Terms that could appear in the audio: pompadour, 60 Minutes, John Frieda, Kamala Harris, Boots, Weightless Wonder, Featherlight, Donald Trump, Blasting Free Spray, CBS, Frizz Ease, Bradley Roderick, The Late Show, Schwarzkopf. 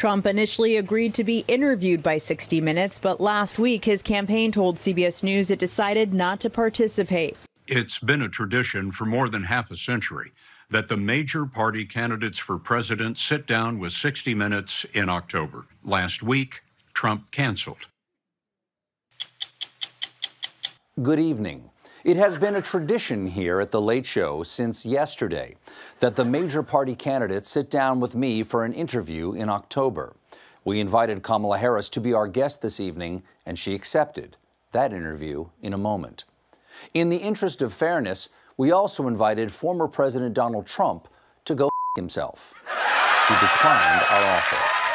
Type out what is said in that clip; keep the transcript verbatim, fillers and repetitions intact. Trump initially agreed to be interviewed by sixty minutes, but last week his campaign told C B S News it decided not to participate. It's been a tradition for more than half a century that the major party candidates for president sit down with sixty minutes in October. Last week, Trump canceled. Good evening. It has been a tradition here at The Late Show since yesterday that the major party candidates sit down with me for an interview in October. We invited Kamala Harris to be our guest this evening, and she accepted. That interview in a moment. In the interest of fairness, we also invited former President Donald Trump to go f*** himself. He declined our offer.